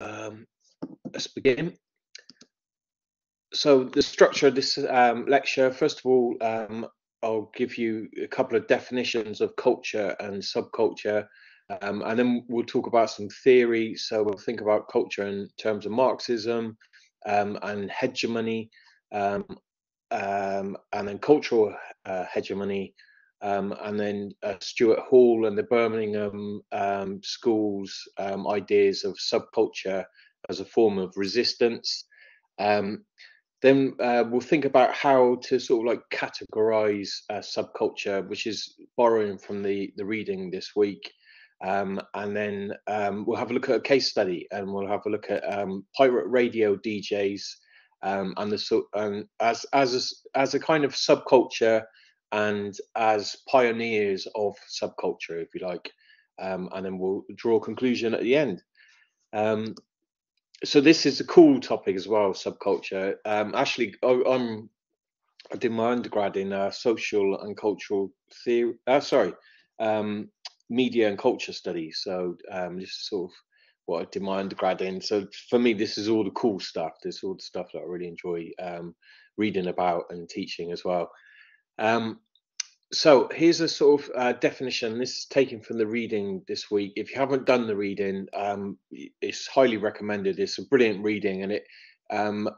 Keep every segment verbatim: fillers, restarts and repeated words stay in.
Um, let's begin. So the structure of this um, lecture, first of all, um, I'll give you a couple of definitions of culture and subculture, um, and then we'll talk about some theory. So we'll think about culture in terms of Marxism um, and hegemony, um, um, and then cultural uh, hegemony, um, and then uh, Stuart Hall and the Birmingham um, School's um, ideas of subculture as a form of resistance. Um, then uh, we'll think about how to sort of like categorize uh, subculture, which is borrowing from the, the reading this week. Um, and then um, we'll have a look at a case study, and we'll have a look at um, pirate radio D Js um, and the, um, as, as, a, as a kind of subculture and as pioneers of subculture, if you like. Um, and then we'll draw a conclusion at the end. Um, So this is a cool topic as well, subculture. Um, actually, I, I'm I did my undergrad in uh, social and cultural theory. Uh, sorry, um, media and culture studies. So um, this is sort of what I did my undergrad in. So for me, this is all the cool stuff. This is all the stuff that I really enjoy um, reading about and teaching as well. Um, So here's a sort of uh, definition. This is taken from the reading this week. If you haven't done the reading, um, it's highly recommended. It's a brilliant reading, and it um,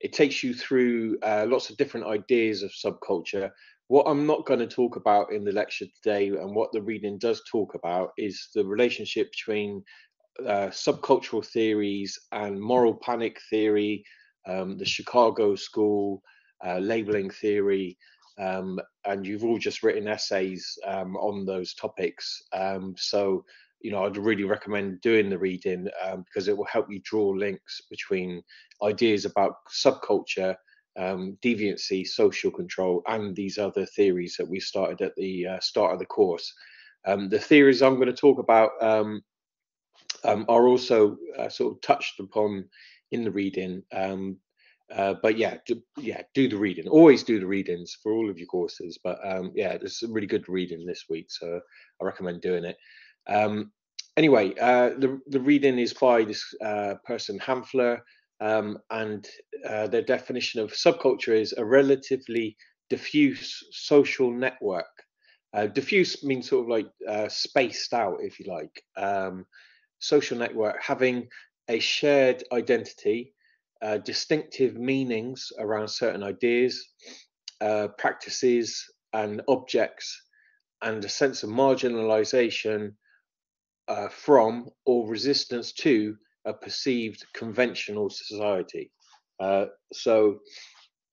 it takes you through uh, lots of different ideas of subculture. What I'm not going to talk about in the lecture today, and what the reading does talk about, is the relationship between uh, subcultural theories and moral panic theory, um, the Chicago School, uh, labeling theory. Um, and you've all just written essays um, on those topics. Um, so, you know, I'd really recommend doing the reading um, because it will help you draw links between ideas about subculture, um, deviancy, social control, and these other theories that we started at the uh, start of the course. Um, the theories I'm going to talk about um, um, are also uh, sort of touched upon in the reading. Um, Uh, but yeah, do, yeah, do the reading. Always do the readings for all of your courses. But um, yeah, there's a really good reading this week, so I recommend doing it. Um, anyway, uh, the the reading is by this uh, person Haenfler, um, and uh, their definition of subculture is a relatively diffuse social network. Uh, diffuse means sort of like uh, spaced out, if you like. Um, social network having a shared identity. Uh, distinctive meanings around certain ideas, uh, practices and objects, and a sense of marginalization uh, from or resistance to a perceived conventional society. Uh, so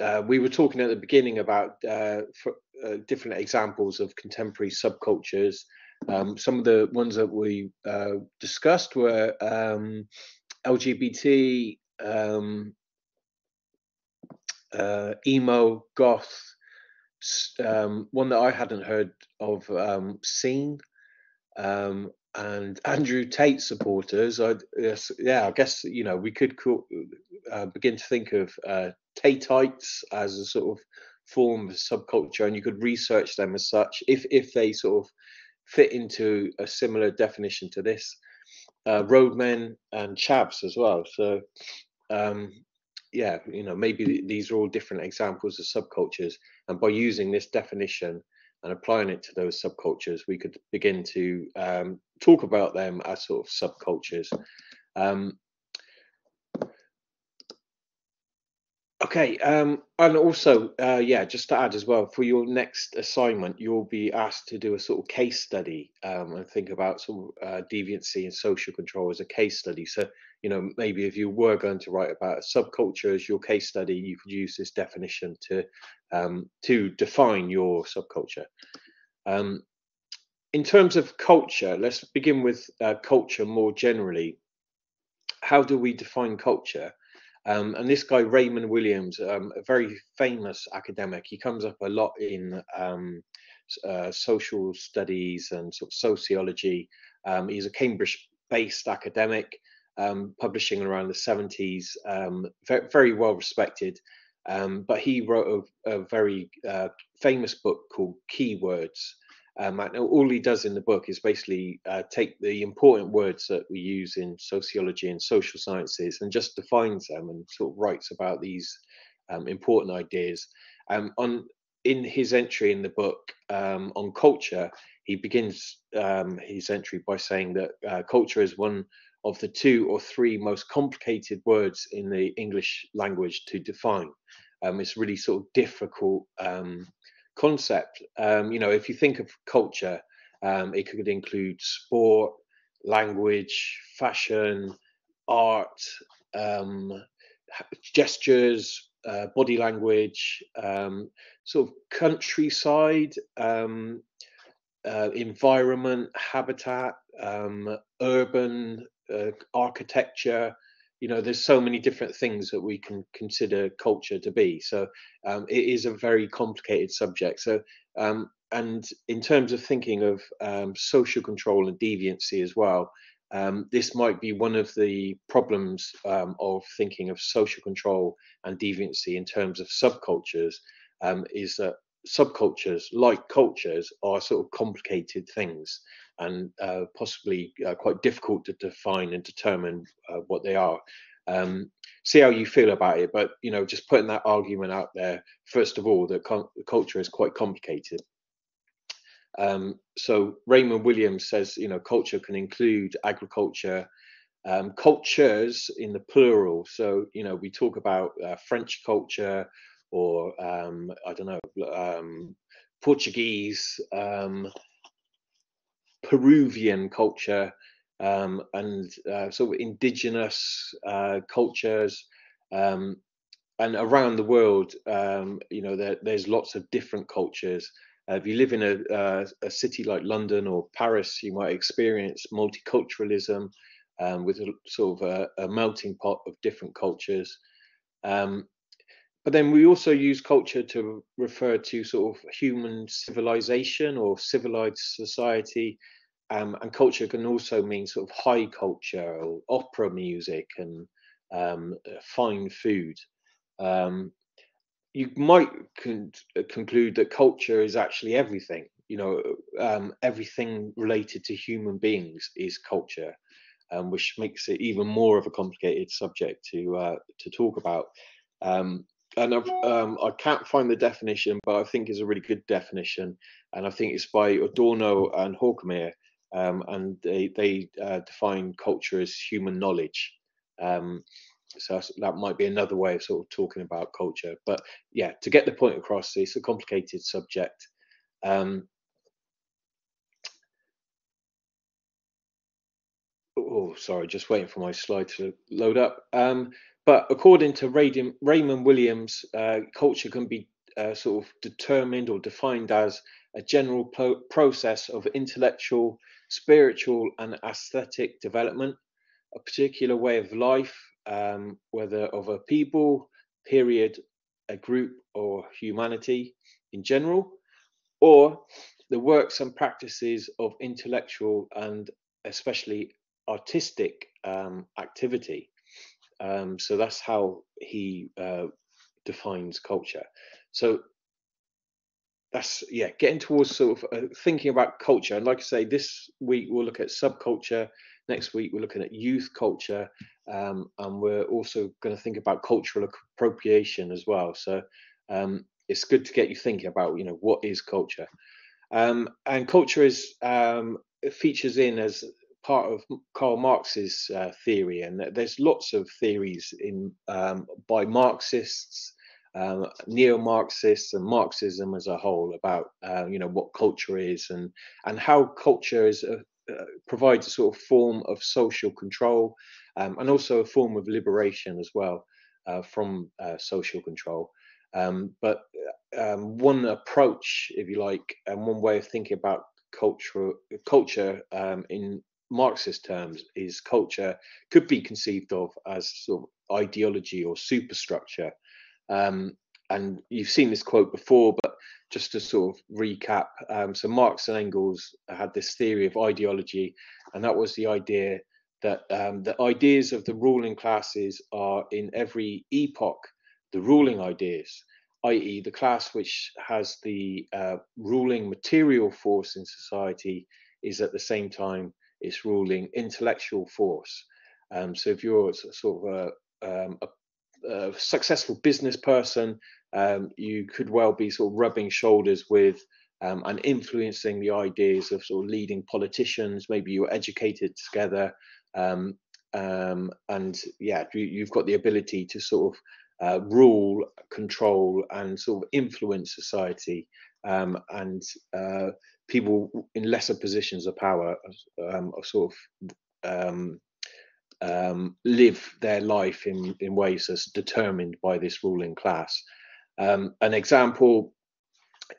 uh, we were talking at the beginning about uh, for, uh, different examples of contemporary subcultures. Um, some of the ones that we uh, discussed were um, L G B T, um uh emo, goth, um one that I hadn't heard of, um scene, um and Andrew Tate supporters. I yes, yeah I guess, you know, we could call, uh, begin to think of uh Tateites as a sort of form of subculture, and you could research them as such if if they sort of fit into a similar definition to this. Uh, roadmen and chavs as well. So um yeah, you know, maybe th these are all different examples of subcultures, and by using this definition and applying it to those subcultures, we could begin to um talk about them as sort of subcultures. um okay um and also uh yeah, just to add as well, for your next assignment you'll be asked to do a sort of case study, um and think about sort of uh, deviancy and social control as a case study. So, you know, maybe if you were going to write about a subculture as your case study, you could use this definition to um to define your subculture. Um in terms of culture, let's begin with uh, culture more generally. How do we define culture? Um, and this guy, Raymond Williams, um, a very famous academic, he comes up a lot in um, uh, social studies and sort of sociology. Um, he's a Cambridge-based academic, um, publishing around the seventies, um, very, very well respected. Um, but he wrote a, a very uh, famous book called Keywords, Um, and all he does in the book is basically uh, take the important words that we use in sociology and social sciences and just defines them and sort of writes about these um, important ideas. Um, on in his entry in the book um, on culture, he begins um, his entry by saying that uh, culture is one of the two or three most complicated words in the English language to define. Um, it's really sort of difficult um, concept. Um, you know, if you think of culture, um, it could include sport, language, fashion, art, um, gestures, uh, body language, um, sort of countryside, um, uh, environment, habitat, um, urban uh, architecture. You know, there's so many different things that we can consider culture to be. So um, it is a very complicated subject. So um, and in terms of thinking of um, social control and deviancy as well, um, this might be one of the problems um, of thinking of social control and deviancy in terms of subcultures, um, is that subcultures, like cultures, are sort of complicated things and uh, possibly uh, quite difficult to define and determine uh, what they are. Um, see how you feel about it, but you know, just putting that argument out there first of all, that culture is quite complicated. Um, so Raymond Williams says, you know, culture can include agriculture, um, cultures in the plural. So you know, we talk about uh, French culture, or um, I don't know, um, Portuguese, um, Peruvian culture, um, and uh, sort of indigenous uh, cultures, um, and around the world, um, you know, there, there's lots of different cultures. Uh, if you live in a, uh, a city like London or Paris, you might experience multiculturalism um, with a sort of a, a melting pot of different cultures. Um, But then we also use culture to refer to sort of human civilization or civilized society, um, and culture can also mean sort of high culture or opera music and um, fine food. Um, you might con conclude that culture is actually everything. You know, um, everything related to human beings is culture, um, which makes it even more of a complicated subject to uh, to talk about. Um, And I've, um, I can't find the definition, but I think it's a really good definition. And I think it's by Adorno and Horkheimer. Um, and they, they uh, define culture as human knowledge. Um, so that might be another way of sort of talking about culture. But yeah, to get the point across, it's a complicated subject. Um, oh, sorry, just waiting for my slide to load up. Um, But according to Raymond Williams, uh, culture can be uh, sort of determined or defined as a general pro process of intellectual, spiritual and aesthetic development, a particular way of life, um, whether of a people, period, a group or humanity in general, or the works and practices of intellectual and especially artistic um, activity. Um, so that's how he uh, defines culture. So that's, yeah, getting towards sort of uh, thinking about culture. And like I say, this week we'll look at subculture. Next week we're looking at youth culture. Um, and we're also going to think about cultural appropriation as well. So um, it's good to get you thinking about, you know, what is culture? Um, and culture is um, it features in as part of Karl Marx's uh, theory, and there's lots of theories in um, by Marxists, um, neo-Marxists, and Marxism as a whole about uh, you know, what culture is and and how culture is a, uh, provides a sort of form of social control, um, and also a form of liberation as well uh, from uh, social control. Um, but um, one approach, if you like, and one way of thinking about culture culture um, in Marxist terms is culture could be conceived of as sort of ideology or superstructure, um, and you've seen this quote before, but just to sort of recap, um, so Marx and Engels had this theory of ideology, and that was the idea that um, the ideas of the ruling classes are in every epoch the ruling ideas, that is the class which has the uh, ruling material force in society is at the same time it's ruling intellectual force. Um, so if you're sort of a, um, a, a successful business person, um, you could well be sort of rubbing shoulders with um, and influencing the ideas of sort of leading politicians. Maybe you were educated together, um, um, and yeah, you, you've got the ability to sort of Uh, rule, control, and sort of influence society, um, and uh, people in lesser positions of power um, are sort of um, um, live their life in, in ways that's determined by this ruling class. Um, an example: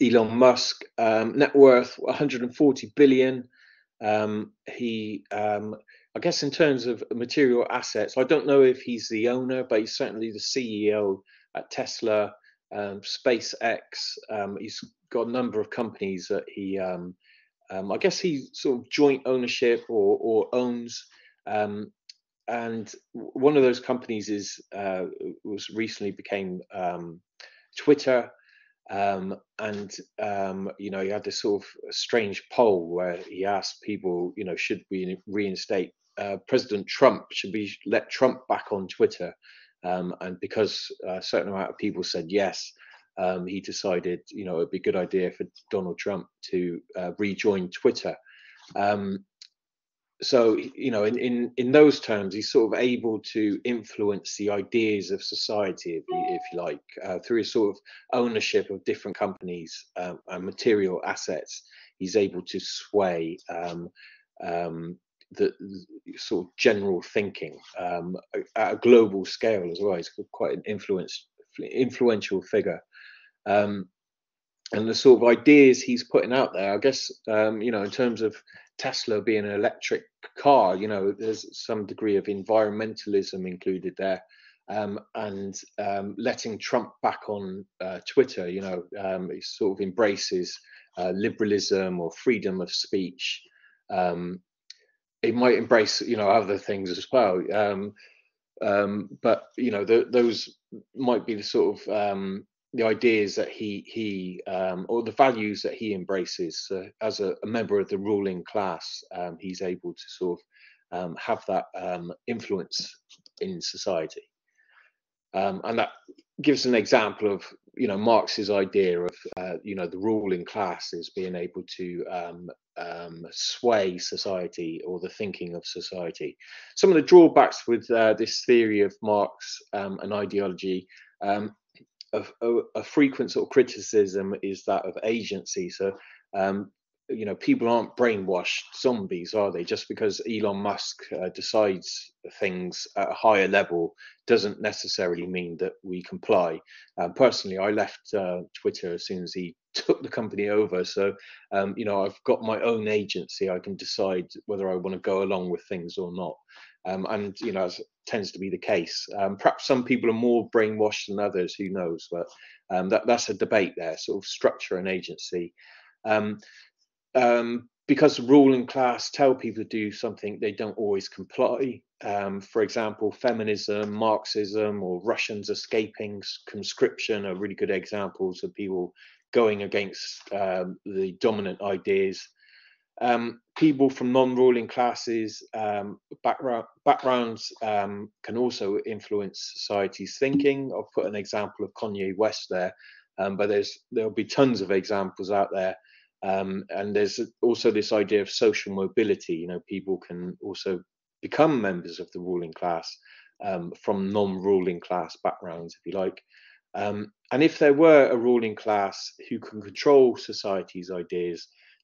Elon Musk, um, net worth one hundred forty billion. Um, he um, I guess in terms of material assets, I don't know if he's the owner, but he's certainly the C E O at Tesla, um, SpaceX. Um, he's got a number of companies that he, um, um, I guess he sort of joint ownership or, or owns. Um, and one of those companies is uh, was recently became um, Twitter. Um, and, um, you know, he had this sort of strange poll where he asked people, you know, should we reinstate Uh, President Trump, should we let Trump back on Twitter? Um, and because a certain amount of people said yes, um, he decided, you know, it'd be a good idea for Donald Trump to uh, rejoin Twitter. Um, so, you know, in, in, in those terms, he's sort of able to influence the ideas of society, if you, if you like, uh, through his sort of ownership of different companies um, and material assets. He's able to sway um, um, the sort of general thinking um, at a global scale as well. He's quite an influence, influential figure, um, and the sort of ideas he's putting out there. I guess um, you know, in terms of Tesla being an electric car, you know, there's some degree of environmentalism included there, um, and um, letting Trump back on uh, Twitter, you know, um, he sort of embraces uh, liberalism or freedom of speech. Um, It might embrace, you know, other things as well, um, um, but you know, the, those might be the sort of um, the ideas that he he um, or the values that he embraces uh, as a, a member of the ruling class. Um, he's able to sort of um, have that um, influence in society, um, and that gives an example of, you know, Marx's idea of uh, you know, the ruling class is being able to um, Um, sway society or the thinking of society. Some of the drawbacks with uh, this theory of Marx um, and ideology, um, a, a, a frequent sort of criticism is that of agency. So, um, you know, people aren't brainwashed zombies, are they? Just because Elon Musk uh, decides things at a higher level doesn't necessarily mean that we comply. Uh, personally, I left uh, Twitter as soon as he took the company over. So, um, you know, I've got my own agency. I can decide whether I want to go along with things or not. Um, and, you know, as tends to be the case. Um, perhaps some people are more brainwashed than others, who knows? But um, that, that's a debate there, sort of structure and agency. Um, Um, because the ruling class tell people to do something, they don't always comply. Um, for example, feminism, Marxism, or Russians escaping conscription are really good examples of people going against um, the dominant ideas. Um, people from non-ruling classes, um, background, backgrounds um, can also influence society's thinking. I'll put an example of Kanye West there, um, but there's there'll be tons of examples out there. Um, and there's also this idea of social mobility. You know, people can also become members of the ruling class um, from non-ruling class backgrounds, if you like. Um, and if there were a ruling class who can control society's ideas,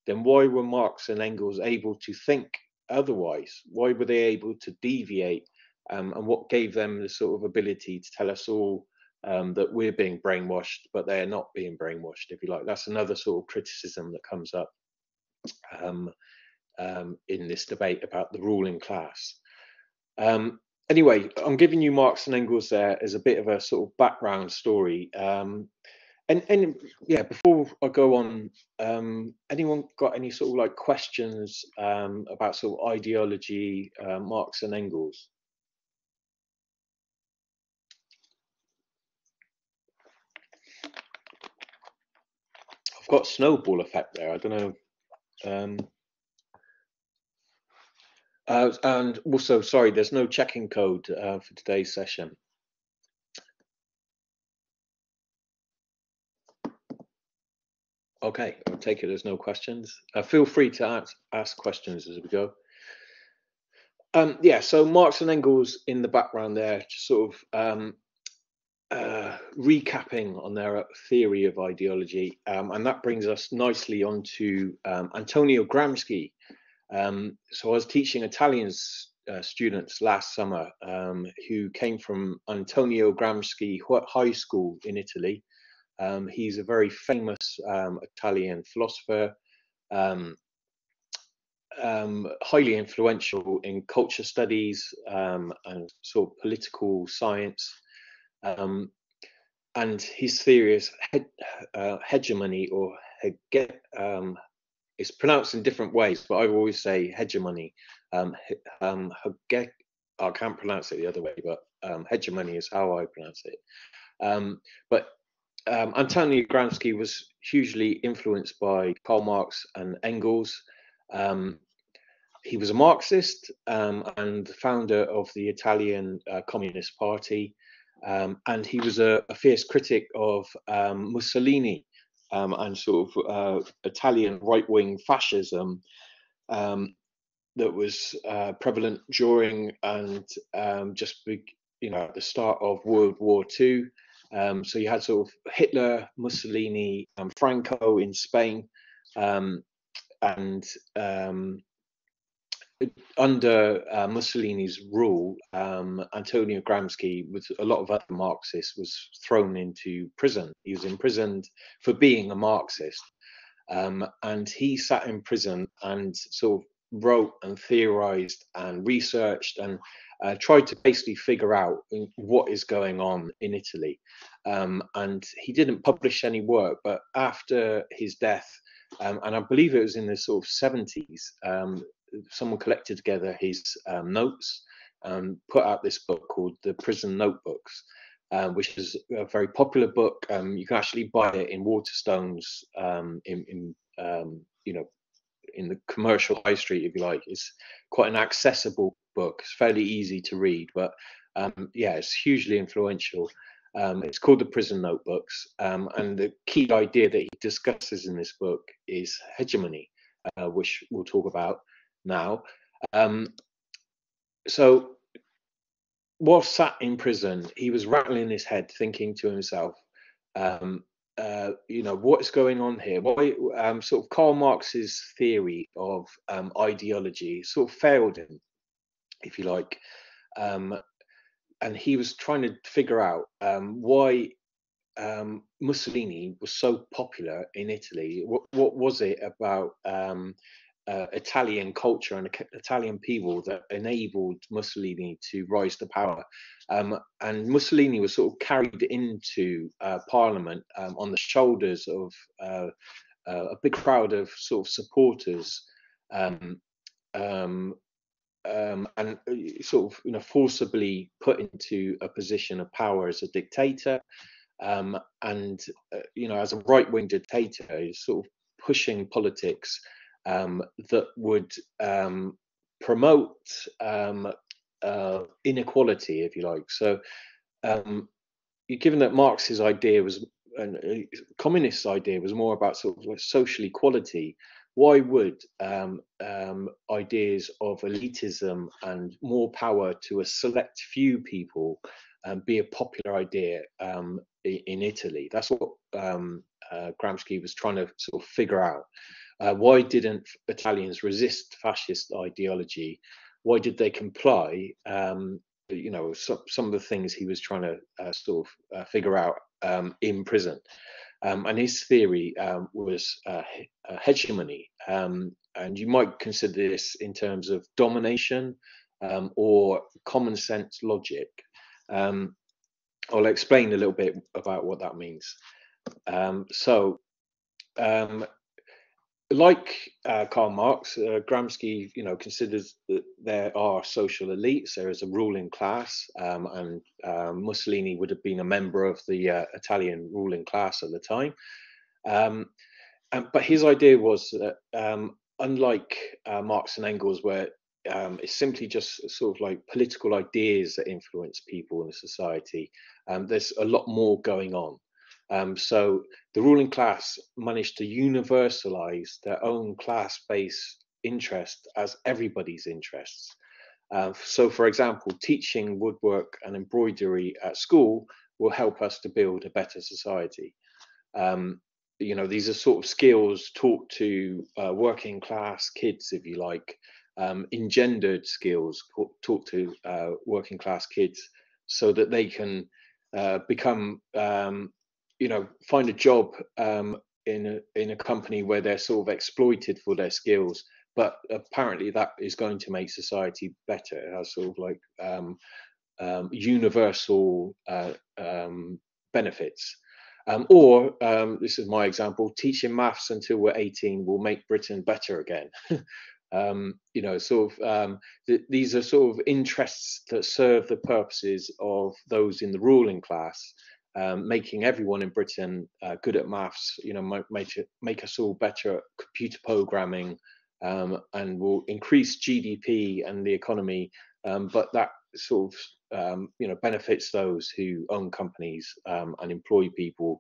then why were Marx and Engels able to think otherwise? Why were they able to deviate? Um, and what gave them the sort of ability to tell us all Um, that we're being brainwashed, but they're not being brainwashed, if you like? That's another sort of criticism that comes up um, um, in this debate about the ruling class. Um, anyway, I'm giving you Marx and Engels there as a bit of a sort of background story. Um, and, and yeah, before I go on, um, anyone got any sort of like questions um, about sort of ideology, uh, Marx and Engels? got snowball effect there. I don't know. Um, uh, and also, sorry, there's no check-in code uh, for today's session. Okay, I'll take it as no questions. Uh, feel free to ask, ask questions as we go. Um, yeah, so Marx and Engels in the background there, just sort of um, uh, recapping on their theory of ideology. Um, and that brings us nicely onto um, Antonio Gramsci. Um, so I was teaching Italian uh, students last summer um, who came from Antonio Gramsci High School in Italy. Um, he's a very famous um, Italian philosopher, um, um, highly influential in culture studies um, and sort of political science. Um, and his theory is he uh, hegemony, or hege um, it's pronounced in different ways, but I always say hegemony. Um, he um, hege I can't pronounce it the other way, but um, hegemony is how I pronounce it. Um, but Um, Antonio Gramsci was hugely influenced by Karl Marx and Engels. Um, he was a Marxist um, and founder of the Italian uh, Communist Party. Um, and he was a, a fierce critic of um, Mussolini um, and sort of uh, Italian right-wing fascism um, that was uh, prevalent during and um, just, you know, at the start of World War Two. Um, so you had sort of Hitler, Mussolini, and Franco in Spain, um, and um, under uh, Mussolini's rule, um, Antonio Gramsci, with a lot of other Marxists, was thrown into prison. He was imprisoned for being a Marxist, um, and he sat in prison and sort of wrote and theorized and researched and uh, tried to basically figure out what is going on in Italy. Um, and he didn't publish any work, but after his death, um, and I believe it was in the sort of seventies, um, someone collected together his um, notes and put out this book called The Prison Notebooks, uh, which is a very popular book. Um, you can actually buy it in Waterstones, um, in, in um, you know, in the commercial high street, if you like. It's quite an accessible book. It's fairly easy to read, but um, yeah, it's hugely influential. Um, it's called The Prison Notebooks. Um, and the key idea that he discusses in this book is hegemony, uh, which we'll talk about now. Um, so whilst sat in prison, he was rattling his head, thinking to himself, um, Uh, you know, what is going on here? Why um, sort of Karl Marx's theory of um, ideology sort of failed him, if you like, um, and he was trying to figure out um, why um, Mussolini was so popular in Italy. What, what was it about um, uh, Italian culture and Italian people that enabled Mussolini to rise to power? Um, and Mussolini was sort of carried into uh, Parliament um, on the shoulders of uh, uh, a big crowd of sort of supporters, um, um, um, and sort of, you know, forcibly put into a position of power as a dictator, um, and uh, you know, as a right-wing dictator, sort of pushing politics um, that would um, promote Um, Uh, inequality, if you like. So um, given that Marx's idea was, and uh, communist idea was more about sort of social equality, why would um, um, ideas of elitism and more power to a select few people um, be a popular idea um, in Italy? That's what um, uh, Gramsci was trying to sort of figure out. Uh, why didn't Italians resist fascist ideology? Why did they comply? Um, you know, so, some of the things he was trying to uh, sort of uh, figure out um, in prison. Um, and his theory um, was uh, hegemony. Um, and you might consider this in terms of domination um, or common sense logic. Um, I'll explain a little bit about what that means. Um, so, um, Like uh, Karl Marx, uh, Gramsci, you know, considers that there are social elites. There is a ruling class, um, and uh, Mussolini would have been a member of the uh, Italian ruling class at the time. Um, Um, but his idea was that um, unlike uh, Marx and Engels, where um, it's simply just sort of like political ideas that influence people in a society, um, there's a lot more going on. Um, so the ruling class managed to universalize their own class-based interest as everybody's interests. Uh, so, for example, teaching woodwork and embroidery at school will help us to build a better society. Um, you know, these are sort of skills taught to uh, working class kids, if you like, um, engendered skills taught to uh, working class kids so that they can uh, become, um, you know, find a job um, in, a, in a company where they're sort of exploited for their skills. But apparently that is going to make society better. It has sort of like um, um, universal uh, um, benefits. Um, or, um, this is my example, teaching maths until we're eighteen will make Britain better again. um, you know, sort of, um, th these are sort of interests that serve the purposes of those in the ruling class, um, making everyone in Britain uh, good at maths, you know, make, make, it, make us all better at computer programming, um, and will increase G D P and the economy, um, but that sort of Um, you know, benefits those who own companies um, and employ people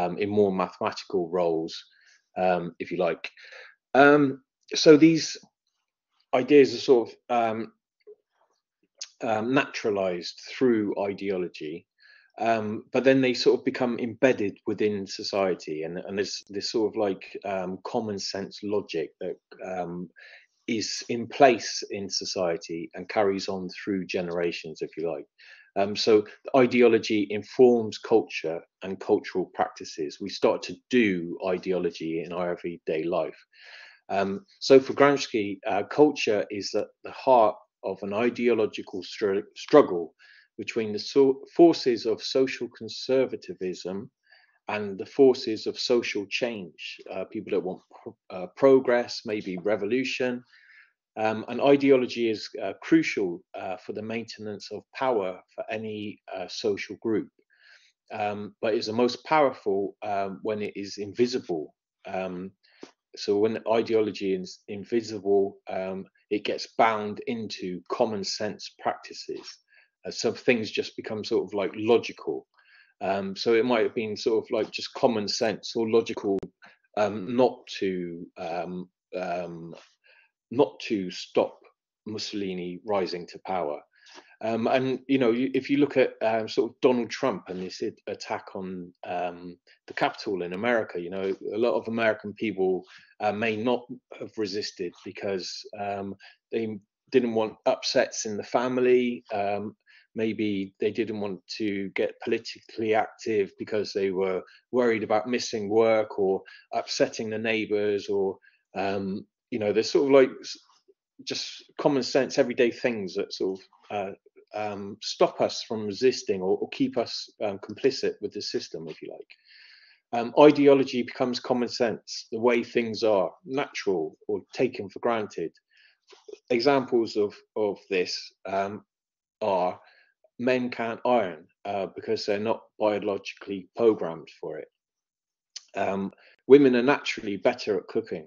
um, in more mathematical roles, um, if you like. Um, so these ideas are sort of um, um, naturalized through ideology, um, but then they sort of become embedded within society, and, and there's this sort of like um, common sense logic that um, is in place in society and carries on through generations, if you like. Um, so ideology informs culture and cultural practices. We start to do ideology in our everyday life. Um, so for Gramsci, uh, culture is at the heart of an ideological str struggle between the so forces of social conservatism and the forces of social change, uh, people that want pro uh, progress, maybe revolution. Um, and ideology is uh, crucial uh, for the maintenance of power for any uh, social group, um, but is the most powerful um, when it is invisible. Um, so when ideology is invisible, um, it gets bound into common sense practices. Uh, so things just become sort of like logical. Um, so it might have been sort of like just common sense or logical um, not to um, um, not to stop Mussolini rising to power. Um, and, you know, if you look at um, sort of Donald Trump and this attack on um, the Capitol in America, you know, a lot of American people uh, may not have resisted because um, they didn't want upsets in the family. Um, Maybe they didn't want to get politically active because they were worried about missing work or upsetting the neighbours, or, um, you know, there's sort of like just common sense, everyday things that sort of uh, um, stop us from resisting or, or keep us um, complicit with the system, if you like. Um, ideology becomes common sense, the way things are, natural or taken for granted. Examples of, of this um, are: men can't iron uh, because they're not biologically programmed for it. Um, women are naturally better at cooking,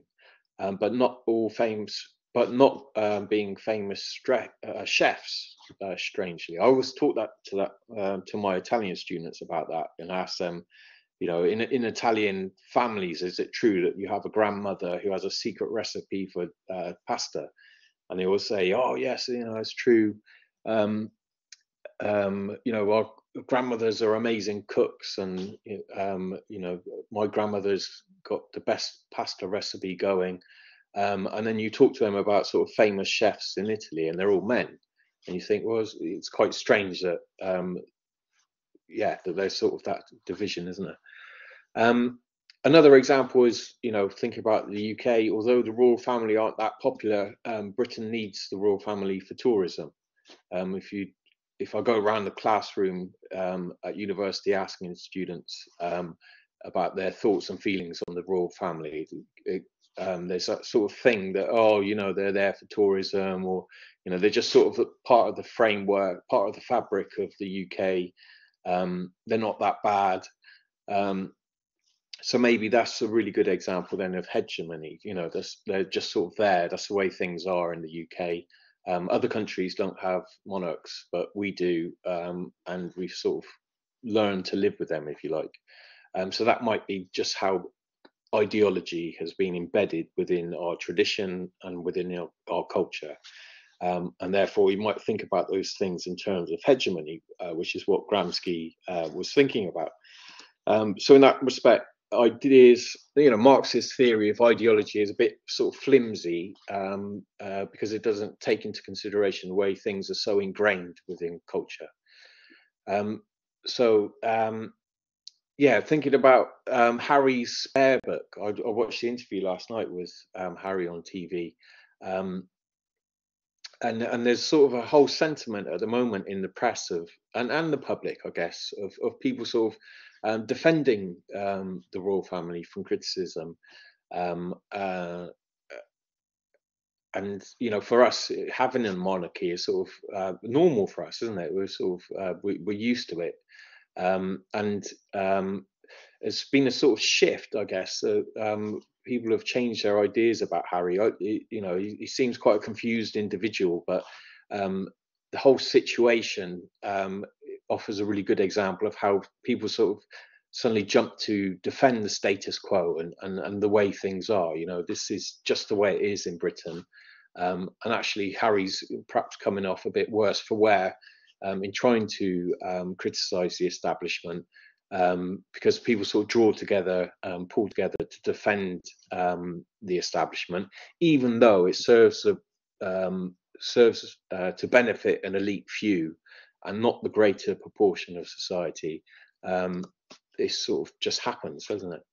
um, but not all famous, but not um, being famous uh, chefs. Uh, strangely, I always taught that to that um, to my Italian students about that, and asked them, you know, in in Italian families, is it true that you have a grandmother who has a secret recipe for uh, pasta? And they all say, oh yes, you know, it's true. Um, Um, you know, our grandmothers are amazing cooks, and um, you know, my grandmother's got the best pasta recipe going. Um, and then you talk to them about sort of famous chefs in Italy, and they're all men. And you think, well, it's, it's quite strange that, um, yeah, that there's sort of that division, isn't it? Um, another example is, you know, think about the U K. Although the royal family aren't that popular, um, Britain needs the royal family for tourism. Um, if you If I go around the classroom um, at university asking students um, about their thoughts and feelings on the royal family, it, um, there's that sort of thing that, oh, you know, they're there for tourism, or, you know, they're just sort of part of the framework, part of the fabric of the U K. Um, they're not that bad. Um, So maybe that's a really good example then of hegemony. You know, that's, they're just sort of there. That's the way things are in the U K. Um, other countries don't have monarchs, but we do, um, and we've sort of learned to live with them, if you like. Um, so that might be just how ideology has been embedded within our tradition and within our, our culture. Um, and therefore, we might think about those things in terms of hegemony, uh, which is what Gramsci uh, was thinking about. Um, so in that respect, ideas, you know, Marx's theory of ideology is a bit sort of flimsy um, uh, because it doesn't take into consideration the way things are so ingrained within culture. Um, so, um, yeah, thinking about um, Harry's spare book, I, I watched the interview last night with um, Harry on T V. Um, And, and there's sort of a whole sentiment at the moment in the press of, and, and the public, I guess, of, of people sort of um, defending um, the royal family from criticism. Um, uh, and, you know, for us, having a monarchy is sort of uh, normal for us, isn't it? We're sort of, uh, we, we're used to it. Um, and um, it's been a sort of shift, I guess. Uh, um, people have changed their ideas about Harry. You know, he, he seems quite a confused individual, but um, the whole situation um, offers a really good example of how people sort of suddenly jump to defend the status quo and, and, and the way things are. You know, this is just the way it is in Britain. Um, and actually, Harry's perhaps coming off a bit worse for wear um, in trying to um, criticise the establishment. Um, because people sort of draw together, um, pull together to defend um, the establishment, even though it serves a, um, serves uh, to benefit an elite few and not the greater proportion of society. Um, this sort of just happens, doesn't it?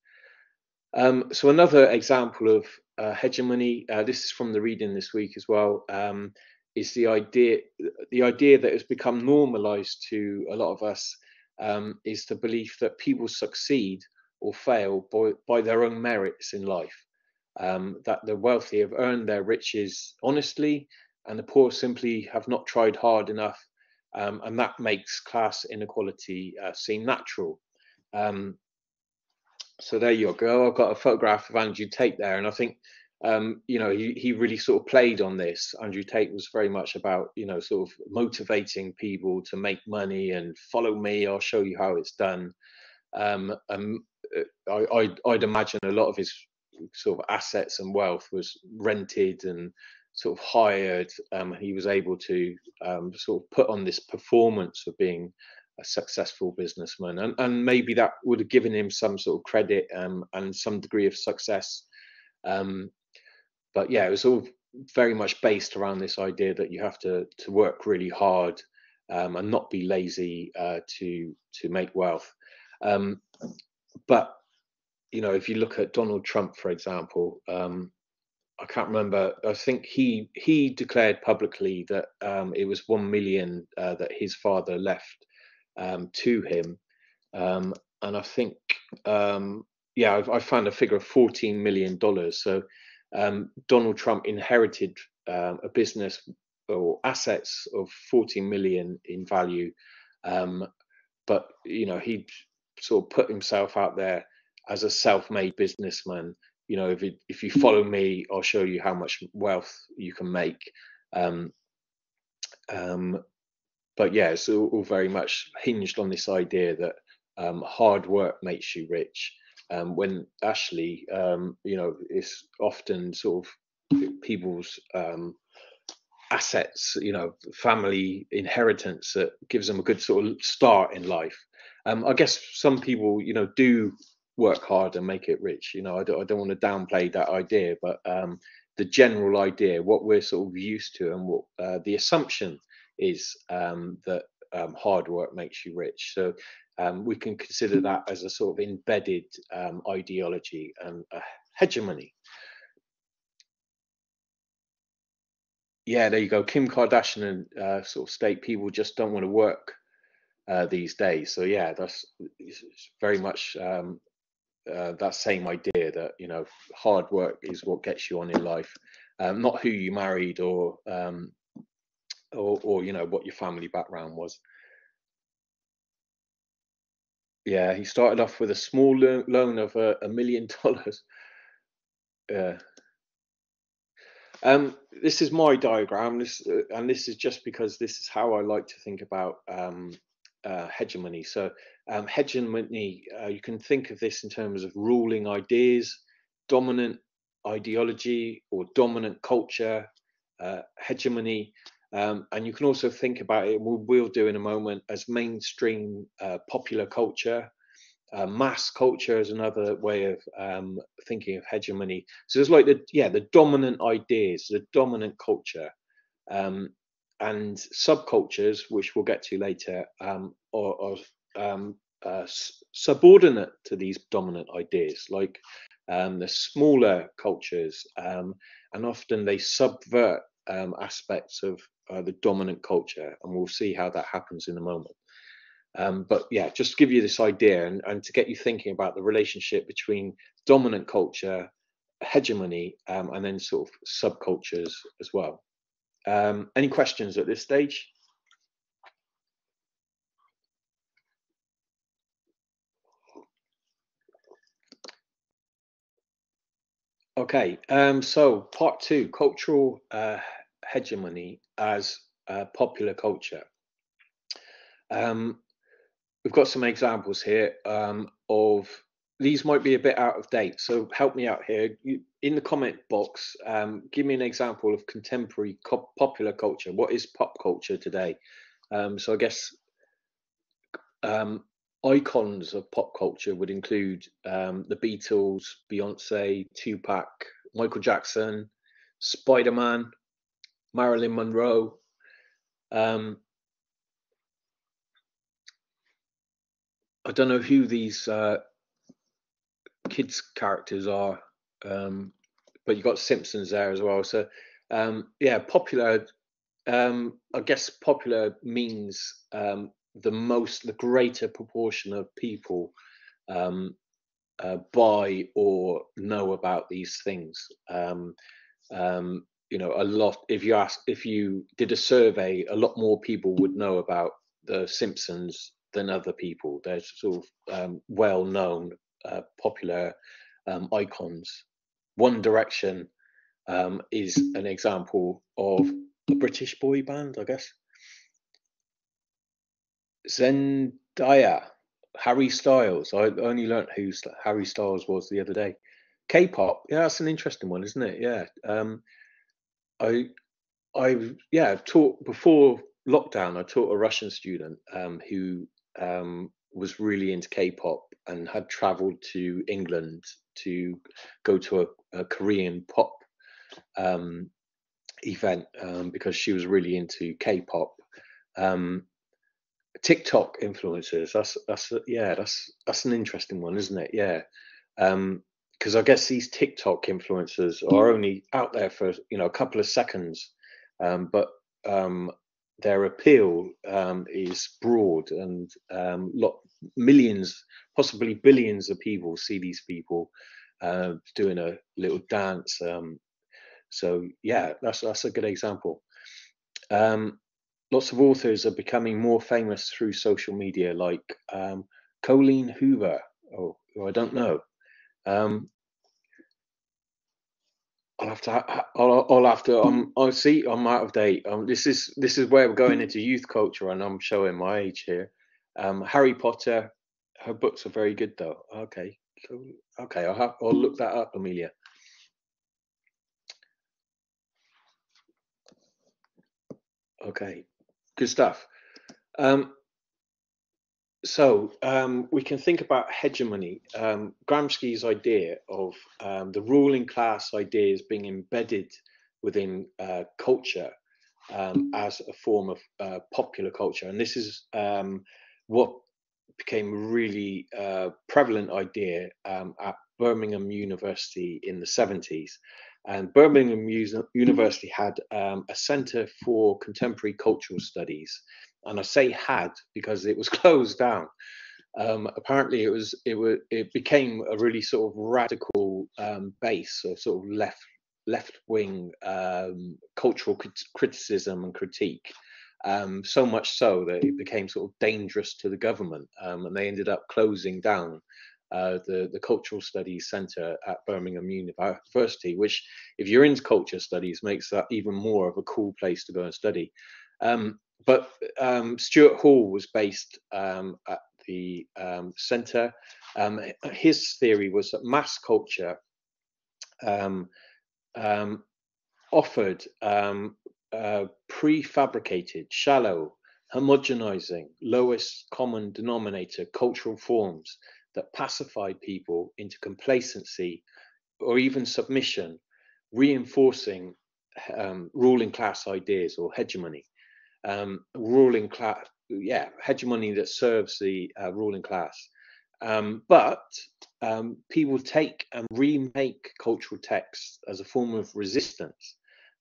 Um, so another example of uh, hegemony, uh, this is from the reading this week as well, um, is the idea, the idea that has become normalised to a lot of us. Um, is the belief that people succeed or fail by, by their own merits in life, um, that the wealthy have earned their riches honestly and the poor simply have not tried hard enough, um, and that makes class inequality uh, seem natural. Um, so there you go, I've got a photograph of Andrew Tate there, and I think Um, you know, he, he really sort of played on this. Andrew Tate was very much about, you know, sort of motivating people to make money and follow me, I'll show you how it's done. Um, um, I, I'd, I'd imagine a lot of his sort of assets and wealth was rented and sort of hired. Um, he was able to um, sort of put on this performance of being a successful businessman. And, and maybe that would have given him some sort of credit um, and some degree of success. Um, But yeah, it was all very much based around this idea that you have to to work really hard um, and not be lazy uh, to to make wealth. Um, but you know, if you look at Donald Trump, for example, um, I can't remember. I think he he declared publicly that um, it was one million uh, that his father left um, to him, um, and I think um, yeah, I, I found a figure of fourteen million dollars. So. Um, Donald Trump inherited um, a business or assets of forty million in value, um, but you know, he sort of put himself out there as a self-made businessman. You know, if it, if you follow me, I'll show you how much wealth you can make. Um, um, but yeah, it's all, all very much hinged on this idea that um, hard work makes you rich. Um, when actually, um, you know, it's often sort of people's um, assets, you know, family inheritance that gives them a good sort of start in life. Um, I guess some people, you know, do work hard and make it rich. You know, I don't, I don't want to downplay that idea, but um, the general idea, what we're sort of used to, and what uh, the assumption is um, that um, hard work makes you rich. So. Um, we can consider that as a sort of embedded um, ideology and a hegemony. Yeah, there you go. Kim Kardashian and uh, sort of state people just don't want to work uh, these days. So yeah, that's it's very much um, uh, that same idea that, you know, hard work is what gets you on in life, um, not who you married or, um, or or you know what your family background was. Yeah, he started off with a small lo- loan of uh, a million dollars. Yeah. Um, this is my diagram, this, uh, and this is just because this is how I like to think about um, uh, hegemony. So um, hegemony, uh, you can think of this in terms of ruling ideas, dominant ideology or dominant culture, uh, hegemony. Um, and you can also think about it, we'll, we'll do in a moment, as mainstream uh, popular culture. Uh, mass culture is another way of um, thinking of hegemony. So it's like the yeah the dominant ideas, the dominant culture, um, and subcultures, which we'll get to later, um, are, are um, uh, subordinate to these dominant ideas, like um, the smaller cultures, um, and often they subvert um, aspects of uh, the dominant culture, and we'll see how that happens in a moment. Um, but yeah, just to give you this idea and, and to get you thinking about the relationship between dominant culture, hegemony, um, and then sort of subcultures as well. Um, any questions at this stage? Okay, um, so part two, cultural uh, hegemony as uh, popular culture. Um, We've got some examples here um, of, these might be a bit out of date, so help me out here. You, in the comment box, um, give me an example of contemporary co- popular culture. What is pop culture today? Um, so I guess um, icons of pop culture would include um, the Beatles, Beyonce, Tupac, Michael Jackson, Spider-Man, Marilyn Monroe. Um, I don't know who these uh, kids characters are, um, but you've got Simpsons there as well. So um, yeah, popular, um, I guess popular means um, the most, the greater proportion of people um, uh, buy or know about these things. Um, um, you know, a lot, if you ask, if you did a survey, a lot more people would know about the Simpsons than other people. They're sort of um, well-known, uh, popular um, icons. One Direction um, is an example of a British boy band, I guess. Zendaya, Harry Styles. I only learnt who Harry Styles was the other day. K-pop, yeah, that's an interesting one, isn't it? Yeah, um, I, I, yeah, taught before lockdown. I taught a Russian student um, who. Um, was really into K-pop and had traveled to England to go to a, a Korean pop um, event um, because she was really into K-pop. Um, TikTok influencers, that's that's yeah, that's that's an interesting one, isn't it? Yeah, because um, I guess these TikTok influencers are only out there for you know a couple of seconds, um, but um, their appeal um, is broad, and um, lot millions, possibly billions of people see these people uh, doing a little dance. Um, so yeah, that's that's a good example. Um, lots of authors are becoming more famous through social media, like um, Colleen Hoover, or, or I don't know. Um, I'll have to. I'll, I'll have to. Um, I see. I'm out of date. Um, this is this is where we're going into youth culture, and I'm showing my age here. Um, Harry Potter. Her books are very good, though. Okay. Okay. I'll have. I'll look that up, Amelia. Okay. Good stuff. Um, So um, we can think about hegemony, um, Gramsci's idea of um, the ruling class ideas being embedded within uh, culture um, as a form of uh, popular culture. And this is um, what became a really uh, prevalent idea um, at Birmingham University in the seventies. And Birmingham University had um, a Centre for Contemporary Cultural Studies. And I say had because it was closed down. Um, apparently, it was it was it became a really sort of radical um, base of sort of left left wing um, cultural crit- criticism and critique, um, so much so that it became sort of dangerous to the government, um, and they ended up closing down uh, the, the Cultural Studies Centre at Birmingham University, which, if you're into culture studies, makes that even more of a cool place to go and study. Um, but um, Stuart Hall was based um, at the um, centre. Um, his theory was that mass culture um, um, offered um, uh, prefabricated, shallow, homogenizing, lowest common denominator cultural forms that pacified people into complacency or even submission, reinforcing um, ruling class ideas or hegemony. Um, ruling class, yeah, hegemony that serves the uh, ruling class. Um, but um, people take and remake cultural texts as a form of resistance.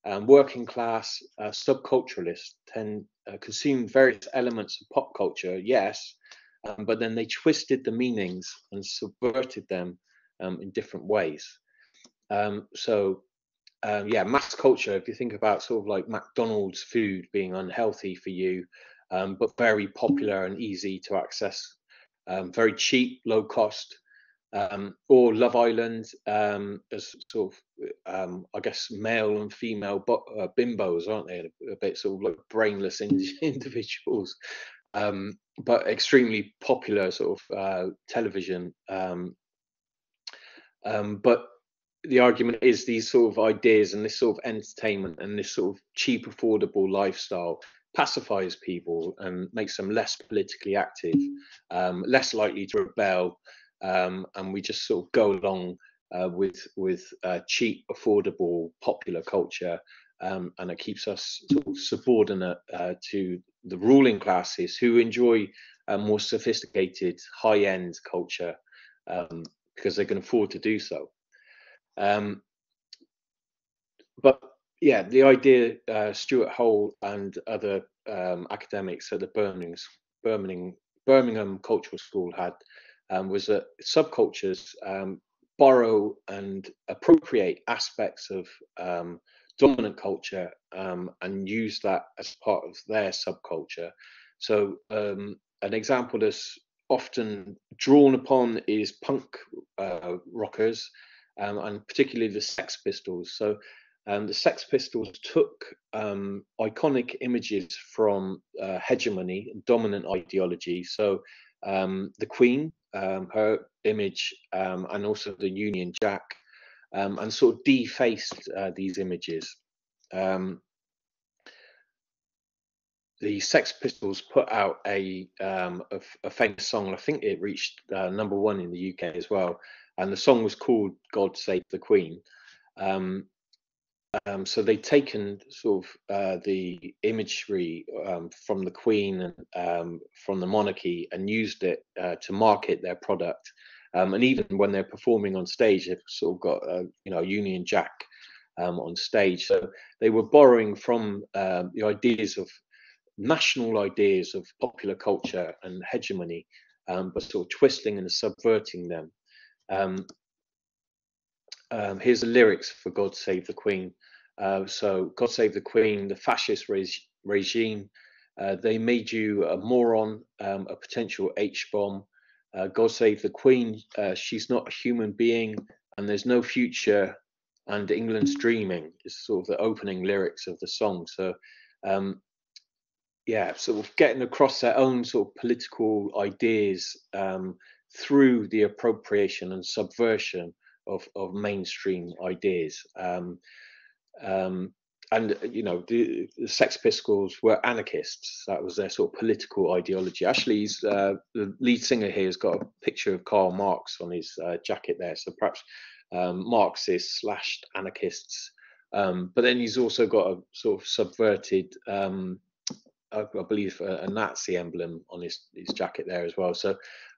Um, working class uh, subculturalists tend uh, consume various elements of pop culture, yes, um, but then they twisted the meanings and subverted them um, in different ways. Um, so. Um, yeah, mass culture, if you think about sort of like McDonald's food being unhealthy for you, um, but very popular and easy to access, um, very cheap, low cost, um, or Love Island um, as sort of, um, I guess, male and female uh, bimbos, aren't they? A bit sort of like brainless in individuals, um, but extremely popular sort of uh, television. Um, um, but the argument is these sort of ideas and this sort of entertainment and this sort of cheap, affordable lifestyle pacifies people and makes them less politically active, um, less likely to rebel. Um, and we just sort of go along uh, with with uh, cheap, affordable, popular culture. Um, and it keeps us sort of subordinate uh, to the ruling classes who enjoy a more sophisticated, high-end culture um, because they can afford to do so. Um, but yeah, the idea uh, Stuart Hall and other um, academics at the Birmingham, Birmingham, Birmingham Cultural School had um, was that subcultures um, borrow and appropriate aspects of um, dominant culture um, and use that as part of their subculture. So um, an example that's often drawn upon is punk uh, rockers. Um, and particularly the Sex Pistols. So um, the Sex Pistols took um, iconic images from uh, hegemony, dominant ideology. So um, the Queen, um, her image, um, and also the Union Jack, um, and sort of defaced uh, these images. Um, the Sex Pistols put out a, um, a, a famous song. I think it reached uh, number one in the U K as well. And the song was called God Save the Queen. Um, um, so they'd taken sort of uh, the imagery um, from the Queen and um, from the monarchy and used it uh, to market their product. Um, and even when they're performing on stage, they've sort of got, uh, you know, Union Jack um, on stage. So they were borrowing from uh, the ideas of national ideas of popular culture and hegemony, um, but sort of twisting and subverting them. Um, um, here's the lyrics for God Save the Queen. Uh, so God Save the Queen, the fascist reg regime, uh, they made you a moron, um, a potential H bomb. Uh, God Save the Queen, uh, she's not a human being and there's no future and England's dreaming is sort of the opening lyrics of the song. So um, yeah, sort of getting across their own sort of political ideas um, through the appropriation and subversion of, of mainstream ideas. Um, um, and, you know, the, the Sex Pistols were anarchists. That was their sort of political ideology. Actually, he's, uh, the lead singer here has got a picture of Karl Marx on his uh, jacket there. So perhaps um, Marxists slash anarchists. Um, but then he's also got a sort of subverted, um, I, I believe, a, a Nazi emblem on his, his jacket there as well. So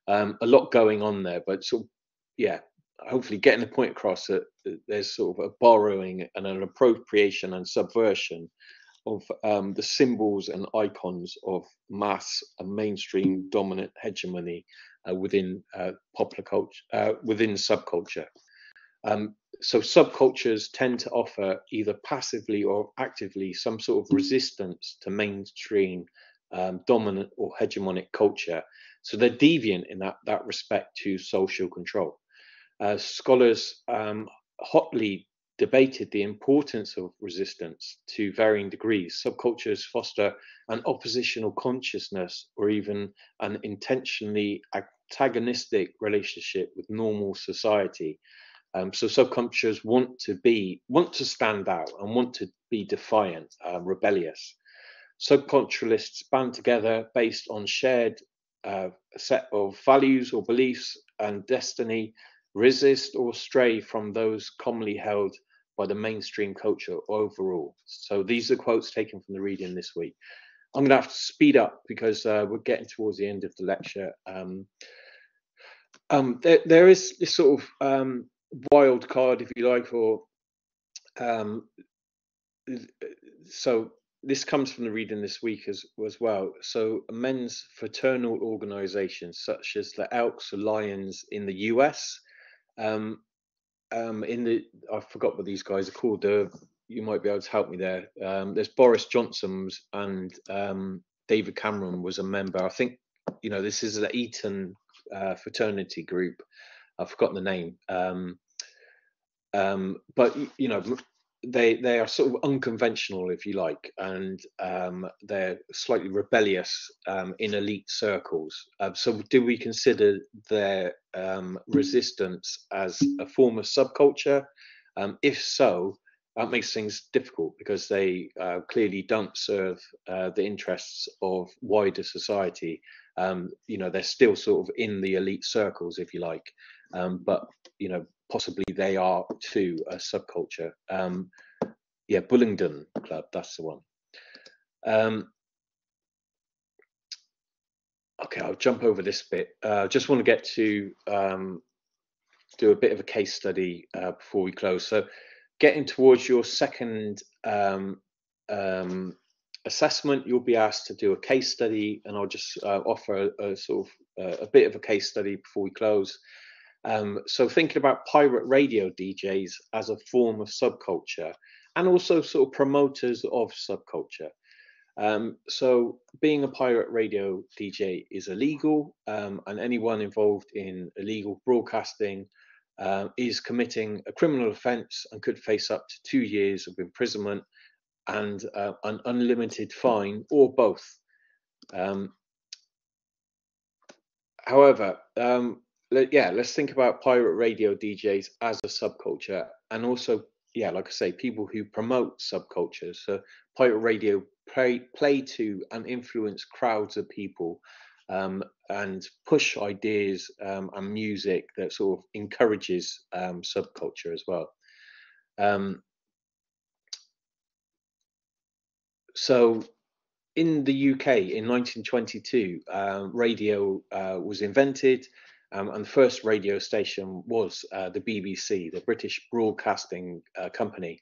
Um, a lot going on there, but sort of, yeah, hopefully getting the point across that there's sort of a borrowing and an appropriation and subversion of um, the symbols and icons of mass and mainstream dominant hegemony uh, within uh, popular culture, uh, within subculture. Um, so subcultures tend to offer either passively or actively some sort of resistance to mainstream um, dominant or hegemonic culture. So they're deviant in that, that respect to social control. Uh, scholars um, hotly debated the importance of resistance to varying degrees. Subcultures foster an oppositional consciousness or even an intentionally antagonistic relationship with normal society. Um, so subcultures want to be, want to stand out and want to be defiant, uh, rebellious. Subculturalists band together based on shared uh, set of values or beliefs and destiny, resist or stray from those commonly held by the mainstream culture overall. So these are quotes taken from the reading this week. I'm going to have to speed up because uh, we're getting towards the end of the lecture. Um, um, there, there is this sort of um, wild card, if you like, or um so this comes from the reading this week as, as well. So men's fraternal organizations such as the Elks or Lions in the U S, um um in the I forgot what these guys are called, the you might be able to help me there. Um there's Boris Johnson's and um David Cameron was a member, I think. You know, this is the Eton uh, fraternity group. I've forgotten the name, um, um, but you know, they they are sort of unconventional, if you like, and um, they're slightly rebellious um, in elite circles. Uh, so, do we consider their um, resistance as a form of subculture? Um, if so, that makes things difficult because they uh, clearly don't serve uh, the interests of wider society. Um, you know, they're still sort of in the elite circles, if you like. Um, but, you know, possibly they are too a subculture. Um, yeah, Bullingdon Club, that's the one. Um, okay, I'll jump over this bit. I uh, just want to get to um, do a bit of a case study uh, before we close. So getting towards your second um, um, assessment, you'll be asked to do a case study, and I'll just uh, offer a, a sort of uh, a bit of a case study before we close. Um, so thinking about pirate radio D Js as a form of subculture and also sort of promoters of subculture. Um, so being a pirate radio D J is illegal, um, and anyone involved in illegal broadcasting uh, is committing a criminal offence and could face up to two years of imprisonment and uh, an unlimited fine or both. Um, however, um, yeah, let's think about pirate radio D Js as a subculture, and also, yeah, like I say, people who promote subcultures. So pirate radio play, play to and influence crowds of people um, and push ideas um, and music that sort of encourages um, subculture as well. Um, so in the U K in nineteen twenty-two, uh, radio uh, was invented. Um, and the first radio station was uh, the B B C, the British Broadcasting uh, Company.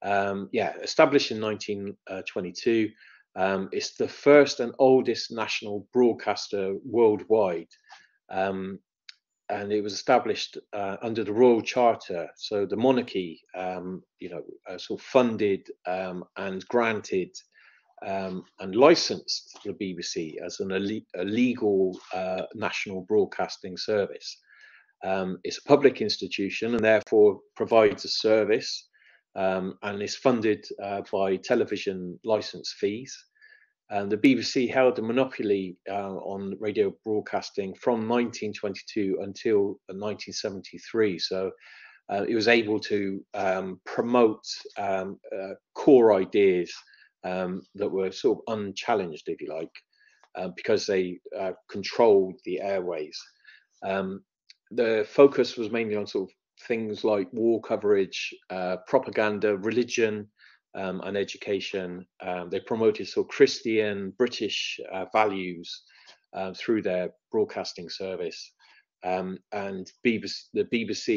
Um, yeah, established in nineteen twenty-two. Um, it's the first and oldest national broadcaster worldwide. Um, and it was established uh, under the Royal Charter. So the monarchy, um, you know, uh, sort of funded um, and granted Um, and licensed the B B C as an elite, illegal uh, national broadcasting service. Um, it's a public institution and therefore provides a service, um, and is funded uh, by television license fees. And the B B C held a monopoly uh, on radio broadcasting from nineteen twenty-two until nineteen seventy-three. So uh, it was able to um, promote um, uh, core ideas Um, that were sort of unchallenged, if you like, uh, because they uh, controlled the airways. Um, the focus was mainly on sort of things like war coverage, uh, propaganda, religion, um, and education. Um, they promoted sort of Christian, British uh, values uh, through their broadcasting service. Um, and B B C, the B B C,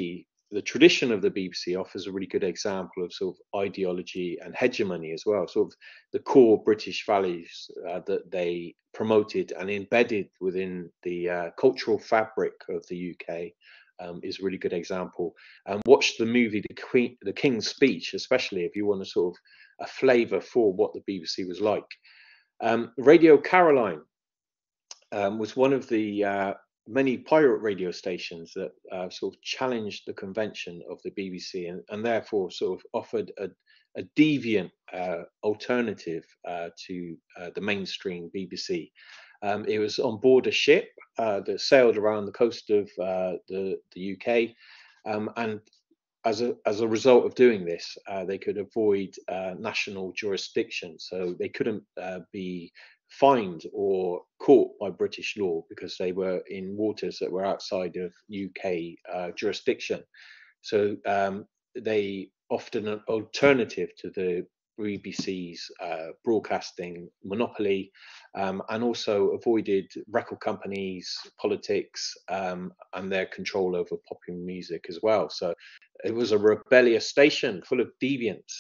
the tradition of the B B C offers a really good example of sort of ideology and hegemony as well, sort of the core British values uh, that they promoted and embedded within the uh, cultural fabric of the U K um, is a really good example. And um, watch the movie The Queen, The King's Speech, especially if you want to sort of a flavour for what the B B C was like. Um, Radio Caroline um, was one of the uh, many pirate radio stations that uh, sort of challenged the convention of the B B C, and, and therefore sort of offered a, a deviant uh, alternative uh, to uh, the mainstream B B C. Um, it was on board a ship uh, that sailed around the coast of uh, the, the U K, um, and as a, as a result of doing this, uh, they could avoid uh, national jurisdiction, so they couldn't uh, be fined or caught by British law because they were in waters that were outside of U K uh, jurisdiction. So um, they often an alternative to the B B C's uh, broadcasting monopoly, um, and also avoided record companies, politics, um, and their control over popular music as well. So it was a rebellious station full of deviants.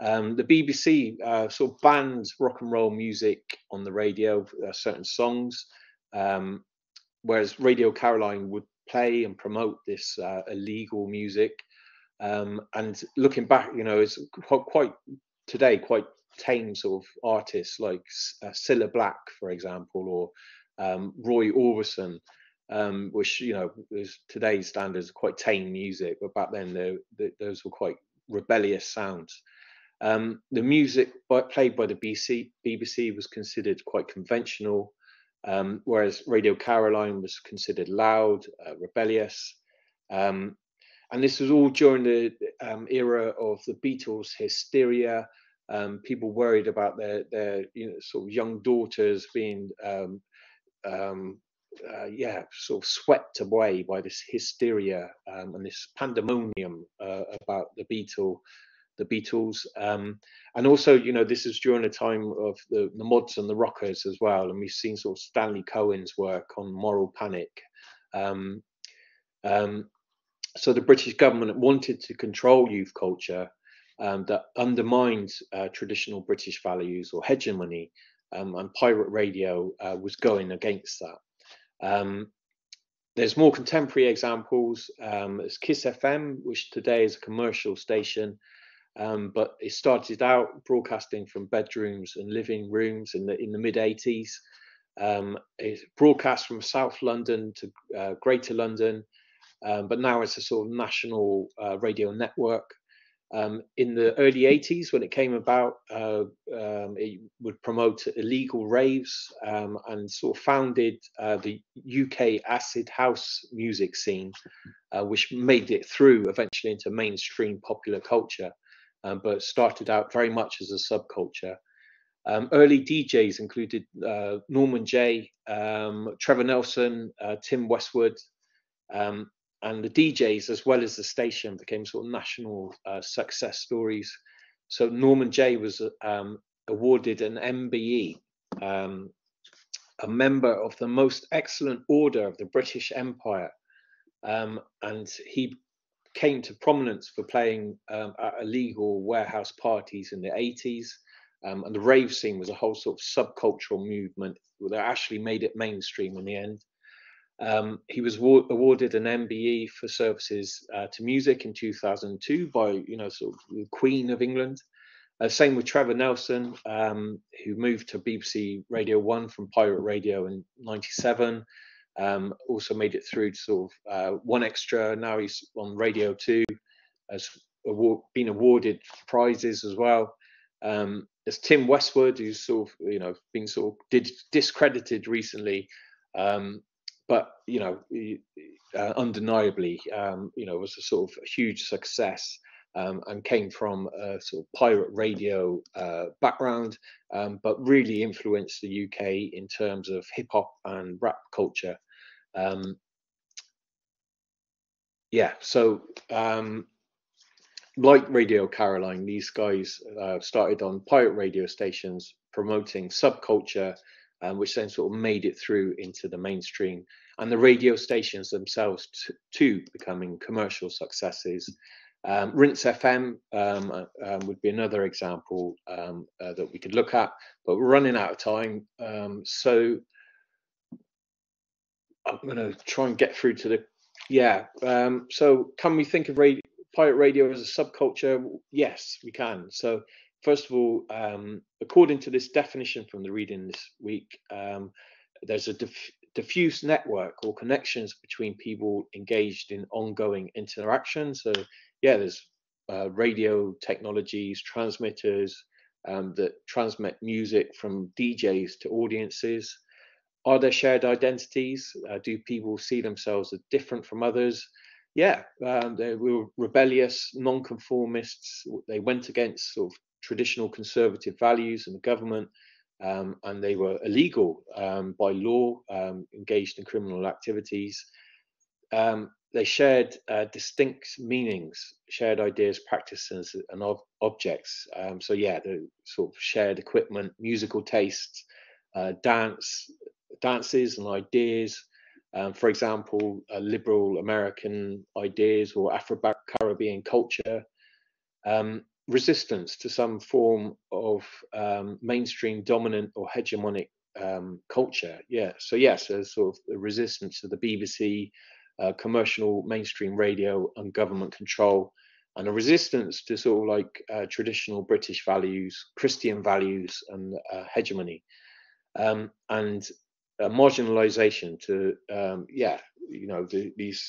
Um, the B B C uh, sort of banned rock and roll music on the radio, uh, certain songs, um, whereas Radio Caroline would play and promote this uh, illegal music. Um, and looking back, you know, it's quite, quite today, quite tame sort of artists like uh, Cilla Black, for example, or um, Roy Orbison, um, which, you know, is today's standards quite tame music, but back then they, they, those were quite rebellious sounds. Um, the music by, played by the B B C was considered quite conventional, um, whereas Radio Caroline was considered loud, uh, rebellious. Um, And this was all during the um, era of the Beatles hysteria, um, people worried about their, their you know, sort of young daughters being, um, um, uh, yeah, sort of swept away by this hysteria um, and this pandemonium uh, about the Beatle, the Beatles. Um, and also, you know, this is during a time of the, the mods and the rockers as well. And we've seen sort of Stanley Cohen's work on moral panic. Um, um, So the British government wanted to control youth culture um, that undermined uh, traditional British values or hegemony, um, and pirate radio uh, was going against that. Um, there's more contemporary examples. Um, there's Kiss F M, which today is a commercial station, um, but it started out broadcasting from bedrooms and living rooms in the, in the mid eighties. Um, it broadcast from South London to uh, Greater London. Um, but now it's a sort of national uh, radio network. Um, in the early eighties, when it came about, uh, um, it would promote illegal raves um, and sort of founded uh, the U K acid house music scene, uh, which made it through eventually into mainstream popular culture, um, but started out very much as a subculture. Um, early D Js included uh, Norman Jay, um, Trevor Nelson, uh, Tim Westwood, um, and the D Js, as well as the station, became sort of national uh, success stories. So Norman Jay was um, awarded an M B E, um, a member of the Most Excellent Order of the British Empire. Um, and he came to prominence for playing um, at illegal warehouse parties in the eighties. Um, and the rave scene was a whole sort of subcultural movement that actually made it mainstream in the end. Um, he was awarded an M B E for services uh, to music in two thousand two by, you know, sort of the Queen of England. Uh, same with Trevor Nelson, um, who moved to B B C Radio One from Pirate Radio in ninety-seven. Um, also made it through to sort of uh, One Extra. Now he's on Radio Two, has award been awarded prizes as well. Um, there's Tim Westwood, who's sort of, you know, been sort of did, discredited recently. Um, But, you know, uh, undeniably, um, you know, was a sort of huge success, um, and came from a sort of pirate radio uh, background, um, but really influenced the U K in terms of hip hop and rap culture. Um, yeah, so um, like Radio Caroline, these guys uh, started on pirate radio stations promoting subculture, Um, which then sort of made it through into the mainstream, and the radio stations themselves too becoming commercial successes. Um, Rinse F M um, um, would be another example um, uh, that we could look at, but we're running out of time. Um, so I'm going to try and get through to the Yeah. Um, so can we think of radio, pirate radio as a subculture? Yes, we can. So first of all, um, according to this definition from the reading this week, um, there's a diff diffuse network or connections between people engaged in ongoing interaction. So yeah, there's uh, radio technologies, transmitters um, that transmit music from D Js to audiences. Are there shared identities? Uh, do people see themselves as different from others? Yeah, um, they were rebellious, nonconformists. They went against sort of traditional conservative values and the government, um, and they were illegal um, by law, um, engaged in criminal activities. Um, they shared uh, distinct meanings, shared ideas, practices, and ob objects. Um, so yeah, the sort of shared equipment, musical tastes, uh, dance. dances and ideas, um, for example, uh, liberal American ideas or Afro-Caribbean culture, um, resistance to some form of um, mainstream dominant or hegemonic um, culture. Yeah, so yes, yeah, so sort of the resistance to the B B C, uh, commercial mainstream radio and government control, and a resistance to sort of like uh, traditional British values, Christian values and uh, hegemony. Um, and Uh, marginalization to um yeah you know the, these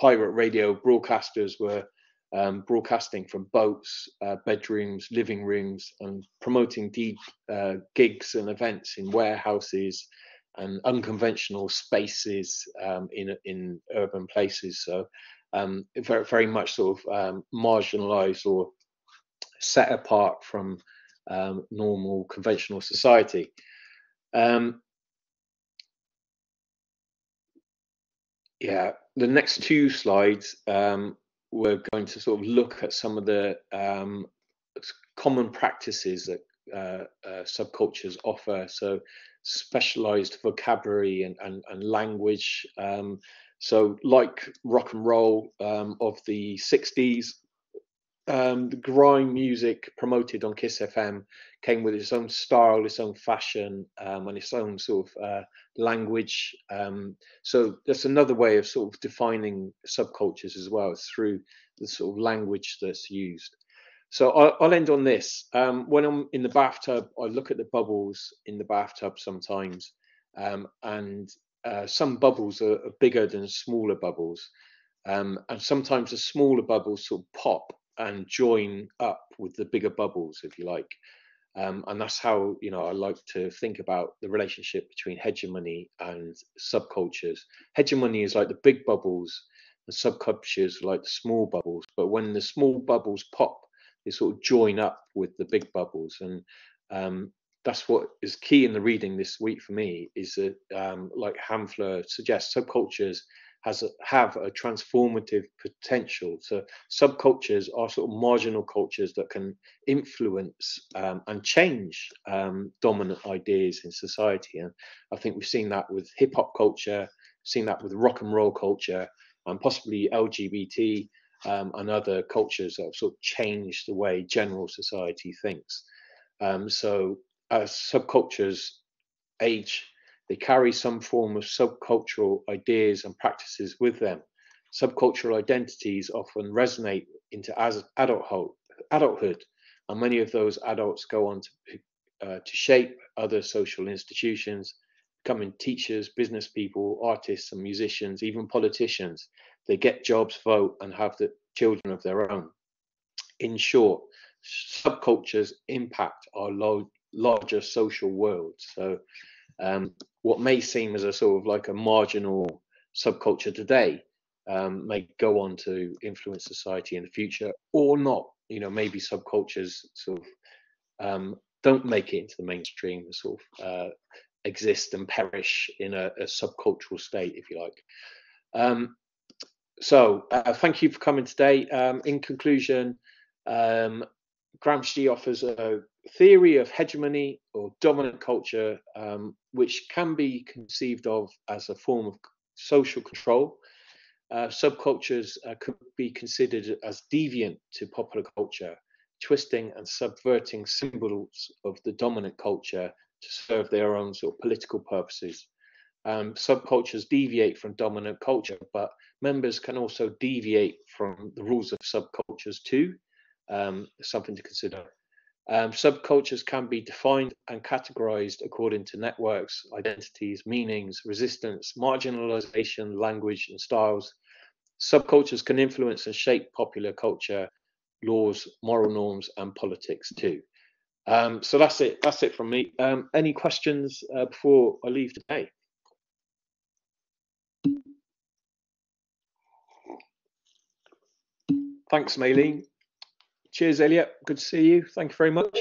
pirate radio broadcasters were um broadcasting from boats, uh, bedrooms, living rooms, and promoting deep uh, gigs and events in warehouses and unconventional spaces um in in urban places. So um very, very much sort of um marginalized or set apart from um normal conventional society. um Yeah, the next two slides, um, we're going to sort of look at some of the um, common practices that uh, uh, subcultures offer. So specialized vocabulary and, and, and language. Um, so like rock and roll um, of the sixties, um, the grime music promoted on Kiss F M came with its own style, its own fashion, um, and its own sort of uh, language. Um, so that's another way of sort of defining subcultures as well, through the sort of language that's used. So I'll, I'll end on this. Um, when I'm in the bathtub, I look at the bubbles in the bathtub sometimes, um, and uh, some bubbles are, are bigger than smaller bubbles. Um, and sometimes the smaller bubbles sort of pop and join up with the bigger bubbles, if you like. Um, and that's how, you know, I like to think about the relationship between hegemony and subcultures. Hegemony is like the big bubbles and subcultures like the small bubbles. But when the small bubbles pop, they sort of join up with the big bubbles. And um, that's what is key in the reading this week for me, is that, um, like Haenfler suggests, subcultures has a, have a transformative potential. So subcultures are sort of marginal cultures that can influence um, and change um, dominant ideas in society. And I think we've seen that with hip hop culture, seen that with rock and roll culture, and possibly L G B T um, and other cultures that have sort of changed the way general society thinks. Um, so as subcultures age, they carry some form of subcultural ideas and practices with them. Subcultural identities often resonate into as adulthood, adulthood, and many of those adults go on to, uh, to shape other social institutions, becoming teachers, business people, artists and musicians, even politicians. They get jobs, vote, and have the children of their own. In short, subcultures impact our larger social world. So Um, what may seem as a sort of like a marginal subculture today um, may go on to influence society in the future, or not. You know, maybe subcultures sort of um, don't make it into the mainstream, sort of uh, exist and perish in a, a subcultural state, if you like. Um, so uh, thank you for coming today. Um, in conclusion, um, Gramsci offers a theory of hegemony or dominant culture, um, which can be conceived of as a form of social control. Uh, subcultures uh, could be considered as deviant to popular culture, twisting and subverting symbols of the dominant culture to serve their own sort of political purposes. Um, subcultures deviate from dominant culture, but members can also deviate from the rules of subcultures too. Um, something to consider. Um, subcultures can be defined and categorized according to networks, identities, meanings, resistance, marginalization, language, and styles. Subcultures can influence and shape popular culture, laws, moral norms, and politics too. Um, so that's it. That's it from me. Um, any questions uh, before I leave today? Thanks, Maylene. Cheers, Elliot. Good to see you. Thank you very much.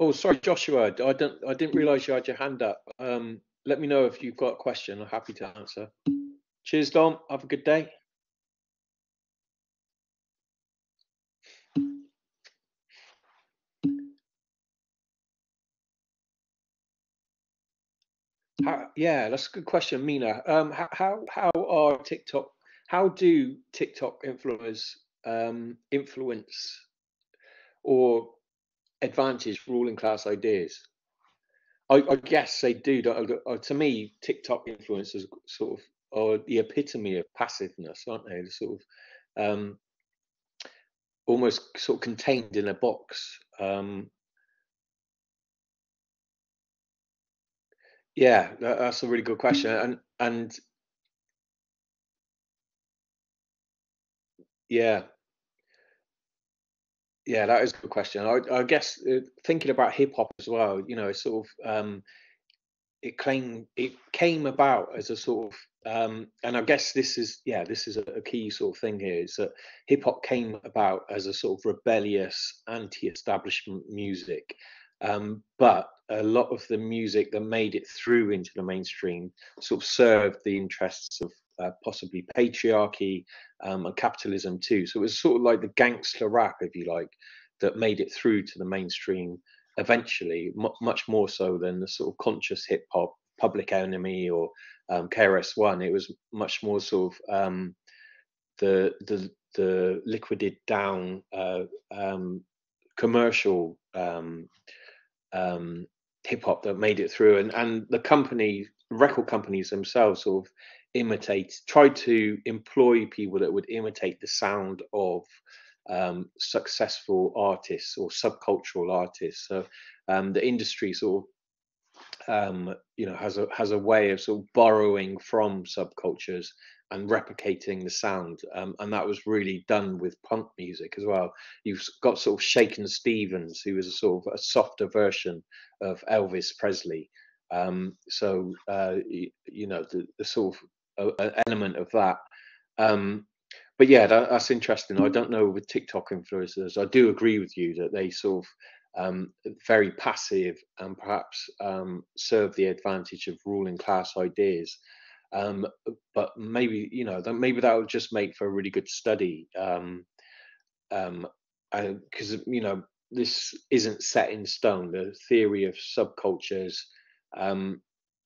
Oh, sorry, Joshua. I didn't. I didn't realise you had your hand up. Um, let me know if you've got a question. I'm happy to answer. Cheers, Dom. Have a good day. How, yeah, that's a good question, Mina. Um, how, how how are TikTok? How do TikTok influencers um, influence or advantage ruling class ideas? I, I guess they do. To me, TikTok influencers sort of are the epitome of passiveness, aren't they? They're sort of um, almost sort of contained in a box. Um, yeah, that's a really good question, and and. Yeah, yeah, that is a good question. I, I guess uh, thinking about hip hop as well, you know, it's sort of um, it came it came about as a sort of, um, and I guess this is yeah, this is a, a key sort of thing here is that hip hop came about as a sort of rebellious anti-establishment music, um, but a lot of the music that made it through into the mainstream sort of served the interests of Uh, possibly patriarchy um, and capitalism too. So it was sort of like the gangster rap, if you like, that made it through to the mainstream eventually, m much more so than the sort of conscious hip hop, Public Enemy or um, K R S One. It was much more sort of um, the the the liquided down uh, um, commercial um, um, hip hop that made it through, and and the company record companies themselves sort of imitate, try to employ people that would imitate the sound of um, successful artists or subcultural artists. So um, the industry sort of, um, you know, has a has a way of sort of borrowing from subcultures and replicating the sound, um, and that was really done with punk music as well. You've got sort of Shakin' Stevens, who was a sort of a softer version of Elvis Presley. Um, so uh, you, you know, the, the sort of an element of that, um but yeah, that, that's interesting. I don't know with TikTok influencers. I do agree with you that they sort of um very passive and perhaps um serve the advantage of ruling class ideas, um but maybe, you know, that maybe that would just make for a really good study, um um because, you know, this isn't set in stone. The theory of subcultures um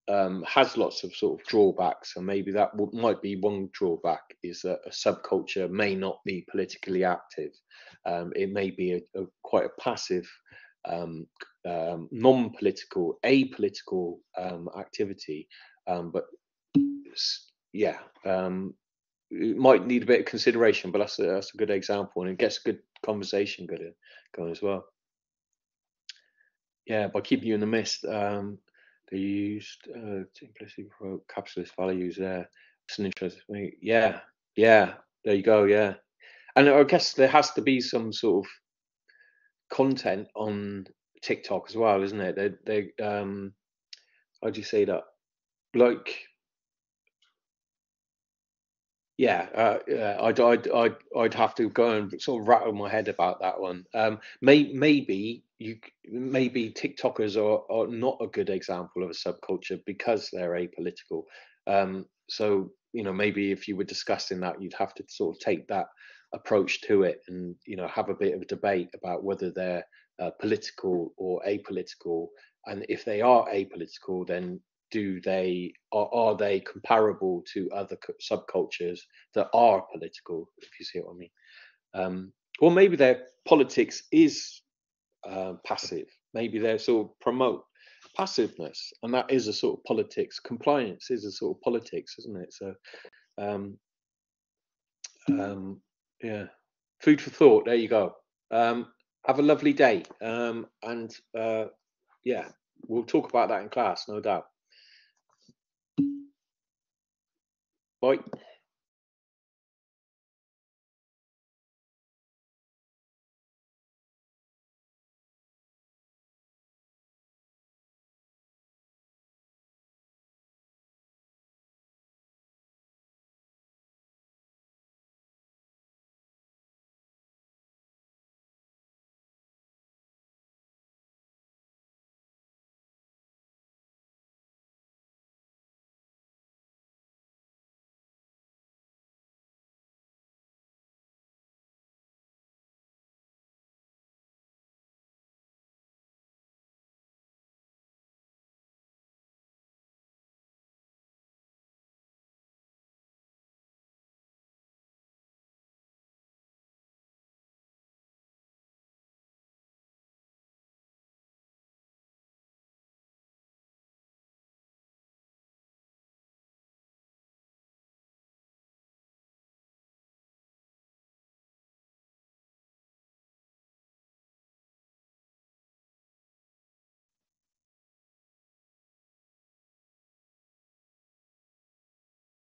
Um, has lots of sort of drawbacks, and maybe that w might be one drawback, is that a subculture may not be politically active. Um, it may be a, a quite a passive, um, um, non-political, apolitical um, activity. Um, but yeah, um, it might need a bit of consideration. But that's a, that's a good example, and it gets a good conversation going, going as well. Yeah, by keeping you in the mist. Um, They used uh, to implicitly promote capitalist values there. It's an interesting, yeah, yeah, there you go, yeah. And I guess there has to be some sort of content on TikTok as well, isn't it? They, they, um, how do you say that? Like, yeah, uh, yeah I'd, I'd, I'd, I'd have to go and sort of rattle my head about that one. Um, may, maybe. You, maybe TikTokers are, are not a good example of a subculture because they're apolitical. Um, so, you know, maybe if you were discussing that, you'd have to sort of take that approach to it and, you know, have a bit of a debate about whether they're uh, political or apolitical. And if they are apolitical, then do they, or are they comparable to other subcultures that are political, if you see what I mean? Um, or maybe their politics is Uh, passive, Maybe they sort of promote passiveness, and that is a sort of politics. Compliance is a sort of politics, isn't it? So, um, um, yeah, food for thought. There you go. Um, have a lovely day, um, and uh, yeah, we'll talk about that in class, no doubt. Bye.